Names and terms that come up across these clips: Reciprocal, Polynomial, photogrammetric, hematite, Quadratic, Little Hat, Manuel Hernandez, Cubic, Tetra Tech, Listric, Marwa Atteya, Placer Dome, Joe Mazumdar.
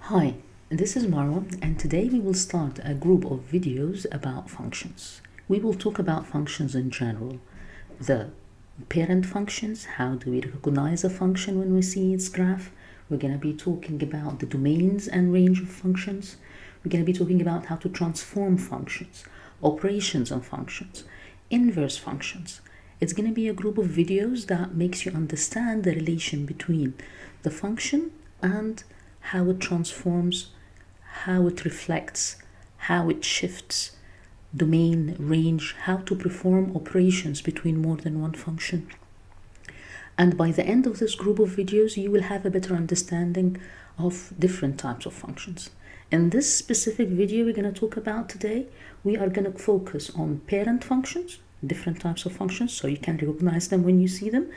Hi, this is Marwa, and today we will start a group of videos about functions. We will talk about functions in general, the parent functions, how do we recognize a function when we see its graph. We're going to be talking about the domains and range of functions. We're going to be talking about how to transform functions, operations on functions, inverse functions. It's going to be a group of videos that makes you understand the relation between the function and how it transforms, how it reflects, how it shifts, domain, range, how to perform operations between more than one function. And by the end of this group of videos, you will have a better understanding of different types of functions. In this specific video we're going to talk about today, we are going to focus on parent functions, different types of functions, so you can recognize them when you see them,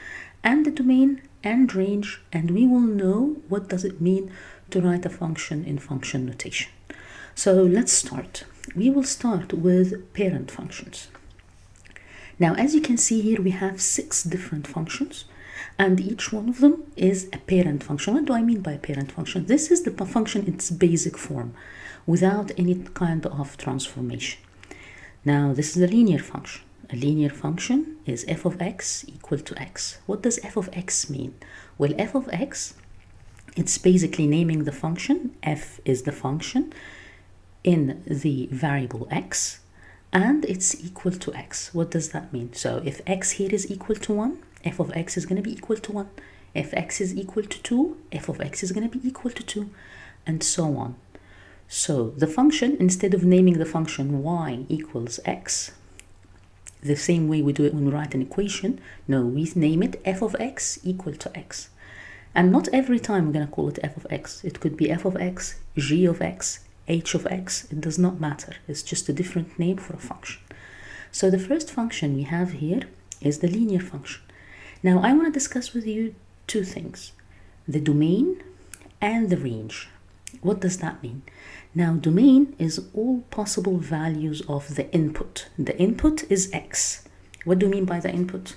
and the domain and range, and we will know what does it mean to write a function in function notation. So let's start. We will start with parent functions. Now, as you can see here, we have 6 different functions, and each one of them is a parent function. What do I mean by a parent function? This is the function in its basic form, without any kind of transformation. Now, this is a linear function. A linear function is f of x equal to x. What does f of x mean? Well, f of x, it's basically naming the function. F is the function in the variable x, and it's equal to x. What does that mean? So if x here is equal to 1, f of x is going to be equal to 1. If x is equal to 2, f of x is going to be equal to 2, and so on. So the function, instead of naming the function y equals x, the same way we do it when we write an equation, no, we name it f of x equal to x. And not every time we're going to call it f of x. It could be f of x, g of x, h of x. It does not matter. It's just a different name for a function. So the first function we have here is the linear function. Now I want to discuss with you 2 things, the domain and the range. What does that mean? Now, domain is all possible values of the input. The input is x. What do you mean by the input?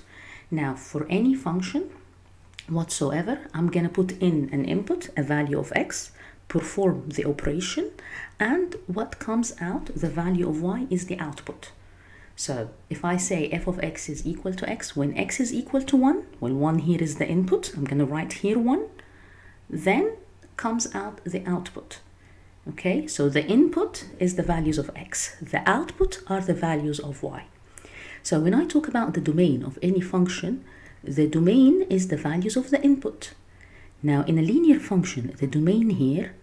Now, for any function whatsoever, I'm going to put in an input, a value of x, perform the operation, and what comes out, the value of y, is the output. So if I say f of x is equal to x, when x is equal to 1, well, 1 here is the input. I'm going to write here 1. Then comes out the output. Okay, so the input is the values of x, the output are the values of y. So when I talk about the domain of any function, the domain is the values of the input. Now in a linear function, the domain here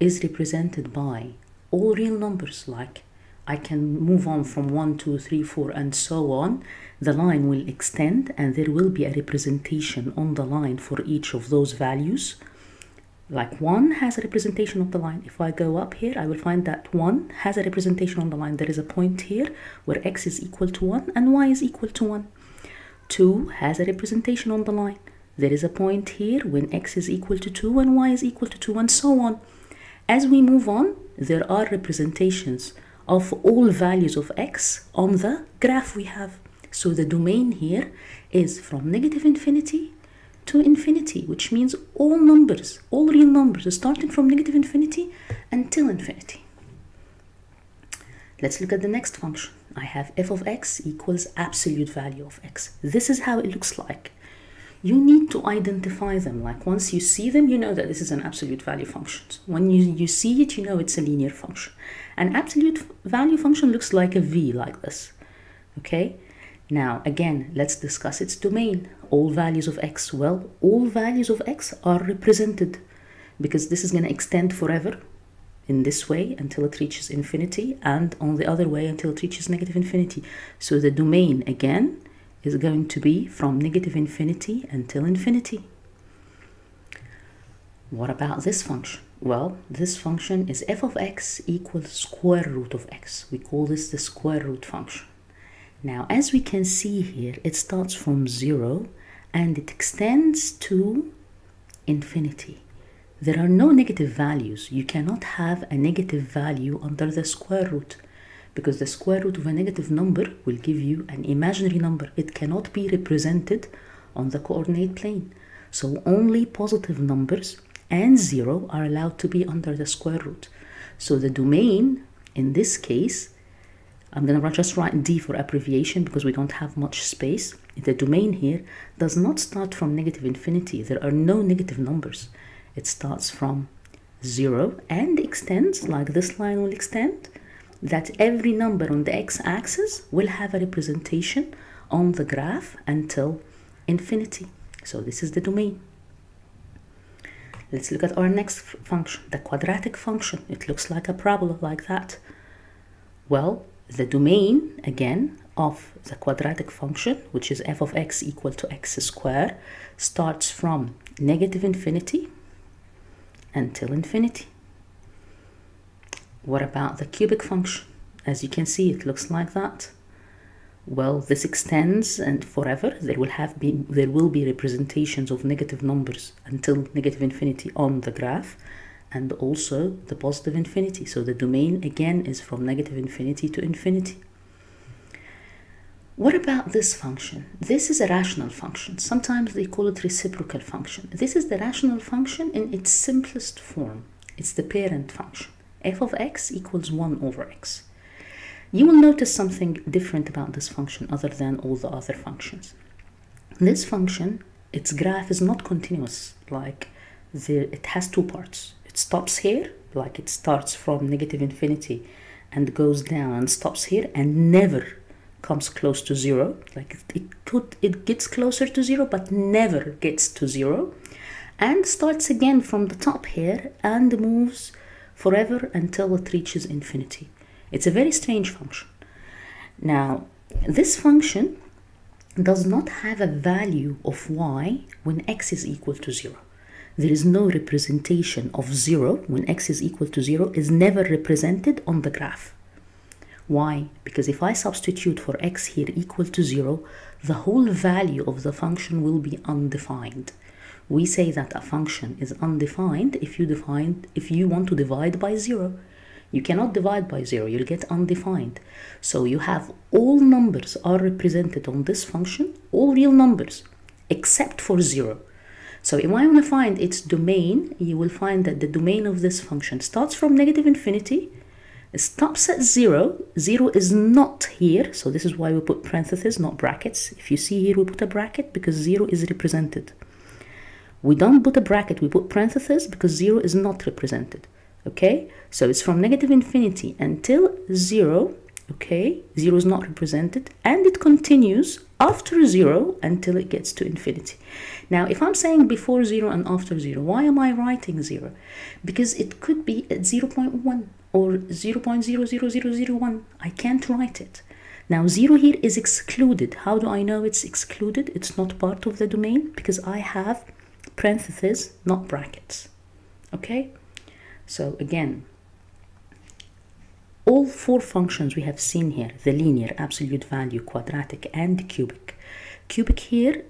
is represented by all real numbers, like I can move on from 1, 2, 3, 4, and so on. The line will extend and there will be a representation on the line for each of those values. Like 1 has a representation of the line. If I go up here, I will find that 1 has a representation on the line. There is a point here where x is equal to 1 and y is equal to 1. 2 has a representation on the line. There is a point here when x is equal to 2 and y is equal to 2, and so on. As we move on, there are representations of all values of x on the graph we have. So the domain here is from -∞ to infinity, which means all numbers, all real numbers, starting from -∞ until infinity. Let's look at the next function. I have f of x equals absolute value of x. This is how it looks like. You need to identify them. Like once you see them, you know that this is an absolute value function. When you see it, you know it's a linear function. An absolute value function looks like a V, like this. Okay? Now, again, let's discuss its domain. All values of x, well, all values of x are represented because this is going to extend forever in this way until it reaches infinity, and on the other way until it reaches -∞. So the domain, again, is going to be from -∞ until infinity. What about this function? Well, this function is f of x equals square root of x. We call this the square root function. Now, as we can see here, it starts from 0 and it extends to infinity. There are no negative values. You cannot have a negative value under the square root, because the square root of a negative number will give you an imaginary number. It cannot be represented on the coordinate plane. So only positive numbers and 0 are allowed to be under the square root. So the domain, in this case, I'm going to just write D for abbreviation because we don't have much space. The domain here does not start from negative infinity. There are no negative numbers. It starts from 0 and extends, like this line will extend, that every number on the x-axis will have a representation on the graph until infinity. So this is the domain. Let's look at our next function, the quadratic function. It looks like a parabola like that. Well, the domain, again, of the quadratic function, which is f of x equal to x squared, starts from negative infinity until infinity. What about the cubic function? As you can see, it looks like that. Well, this extends and forever. There will be representations of negative numbers until negative infinity on the graph, and also the positive infinity. So the domain again is from negative infinity to infinity. What about this function? This is a rational function. Sometimes they call it reciprocal function. This is the rational function in its simplest form. It's the parent function. F of x equals 1 over x. You will notice something different about this function other than all the other functions. This function, its graph is not continuous. Like it has two parts. It stops here, like it starts from negative infinity and goes down and stops here and never comes close to 0, like it gets closer to 0 but never gets to 0, and starts again from the top here and moves forever until it reaches infinity. It's a very strange function. Now, this function does not have a value of y when x is equal to 0. There is no representation of 0 when x is equal to 0 is never represented on the graph. Why? Because if I substitute for x here equal to 0, the whole value of the function will be undefined. We say that a function is undefined if you want to divide by 0. You cannot divide by 0, you'll get undefined. So you have all numbers are represented on this function, all real numbers, except for 0. So if I want to find its domain, you will find that the domain of this function starts from negative infinity, stops at 0. 0 is not here, so this is why we put parentheses, not brackets. If you see here, we put a bracket because 0 is represented. We don't put a bracket, we put parentheses because 0 is not represented. Okay, so it's from negative infinity until 0. Okay, 0 is not represented, and it continues after 0 until it gets to infinity. Now, if I'm saying before 0 and after 0, why am I writing 0? Because it could be at 0.1 or 0.00001. I can't write it. Now, 0 here is excluded. How do I know it's excluded? It's not part of the domain because I have parentheses, not brackets. Okay, so again, all four functions we have seen here, the linear, absolute value, quadratic, and cubic. Cubic here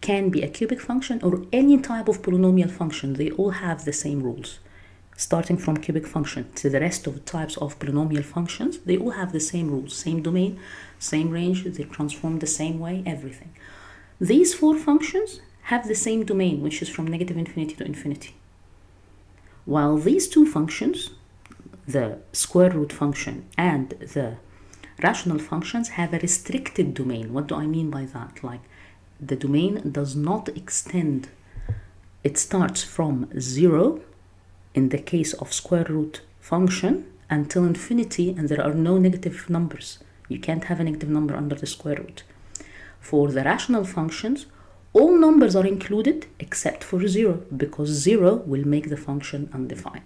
can be a cubic function or any type of polynomial function. They all have the same rules. Starting from cubic function to the rest of the types of polynomial functions, they all have the same rules, same domain, same range, they transform the same way, everything. These four functions have the same domain, which is from negative infinity to infinity. While these two functions, the square root function and the rational functions, have a restricted domain. What do I mean by that? Like the domain does not extend. It starts from 0 in the case of square root function until infinity, and there are no negative numbers. You can't have a negative number under the square root. For the rational functions, all numbers are included except for 0 because 0 will make the function undefined.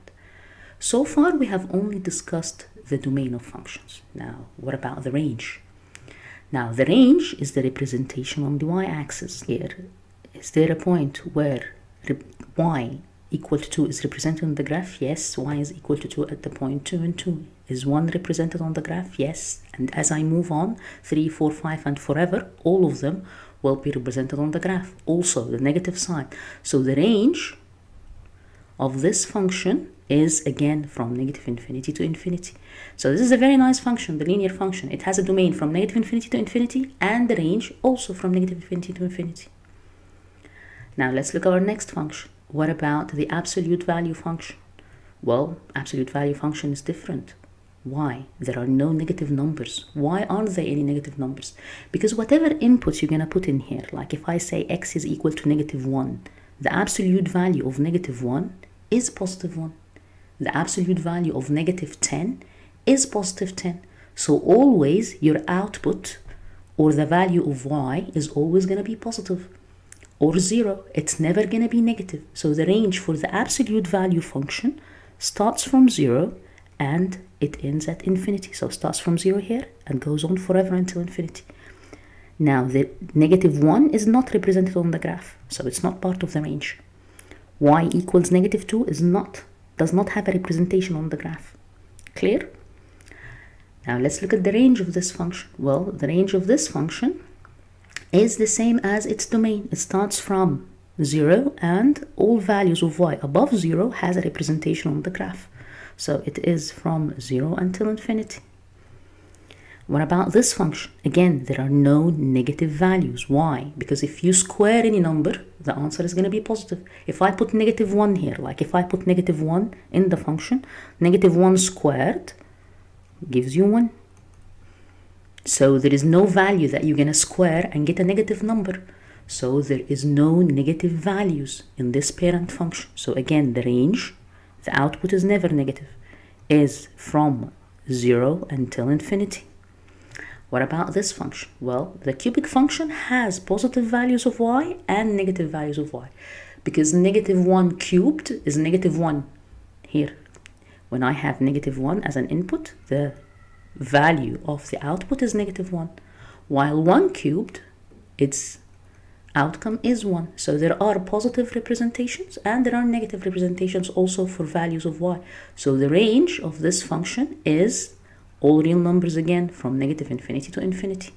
So far, we have only discussed the domain of functions. Now, what about the range? Now, the range is the representation on the y-axis here. Is there a point where y equal to 2 is represented on the graph? Yes. Y is equal to 2 at the point 2 and 2. Is 1 represented on the graph? Yes. And as I move on, 3, 4, 5, and forever, all of them will be represented on the graph. Also, the negative sign. So the range of this function is again from negative infinity to infinity. So this is a very nice function, the linear function. It has a domain from negative infinity to infinity and the range also from negative infinity to infinity. Now let's look at our next function, What about the absolute value function? Well, absolute value function is different. Why? There are no negative numbers. Why aren't there any negative numbers? Because whatever inputs you're going to put in here, like if I say x is equal to negative 1, the absolute value of negative 1 is positive 1. The absolute value of negative 10 is positive 10. So always your output or the value of y is always going to be positive or 0. It's never going to be negative. So the range for the absolute value function starts from 0 and it ends at infinity. So it starts from 0 here and goes on forever until infinity. Now the negative 1 is not represented on the graph, so it's not part of the range. Y equals negative 2 does not have a representation on the graph. Clear? Now let's look at the range of this function. Well, the range of this function is the same as its domain. It starts from 0 and all values of y above 0 has a representation on the graph. So it is from 0 until infinity. What about this function? Again, there are no negative values. Why? Because if you square any number, the answer is going to be positive. If I put negative 1 here, like if I put negative 1 in the function, negative 1 squared gives you 1. So there is no value that you're going to square and get a negative number. So there is no negative values in this parent function. So again, the range, the output is never negative, is from 0 until infinity. What about this function? Well, the cubic function has positive values of y and negative values of y, because negative 1 cubed is negative 1 here. When I have negative 1 as an input, the value of the output is negative 1, while 1 cubed, its outcome is 1. So there are positive representations and there are negative representations also for values of y. So the range of this function is all real numbers again, from negative infinity to infinity.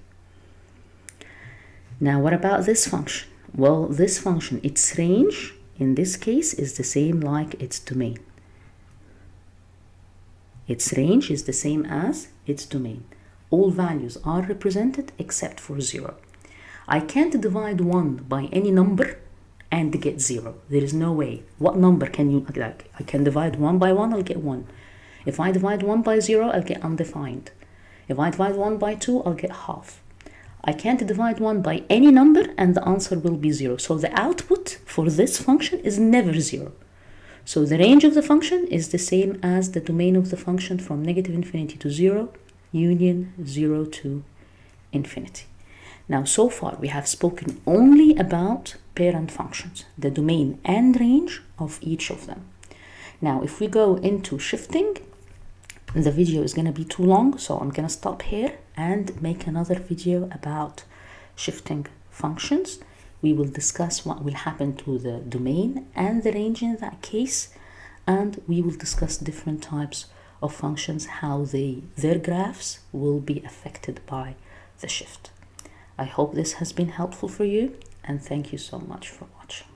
Now what about this function? Well, this function, its range in this case is the same like its domain. Its range is the same as its domain. All values are represented except for 0. I can't divide 1 by any number and get 0. There is no way. What number can you, like, I can divide 1 by 1, I'll get 1. If I divide 1 by 0, I'll get undefined. If I divide 1 by 2, I'll get half. I can't divide 1 by any number and the answer will be 0. So the output for this function is never 0. So the range of the function is the same as the domain of the function, from negative infinity to 0, union 0 to infinity. Now, so far we have spoken only about parent functions, the domain and range of each of them. Now, if we go into shifting, the video is going to be too long, so I'm going to stop here and make another video about shifting functions. We will discuss what will happen to the domain and the range in that case, and we will discuss different types of functions, how their graphs will be affected by the shift. I hope this has been helpful for you, and thank you so much for watching.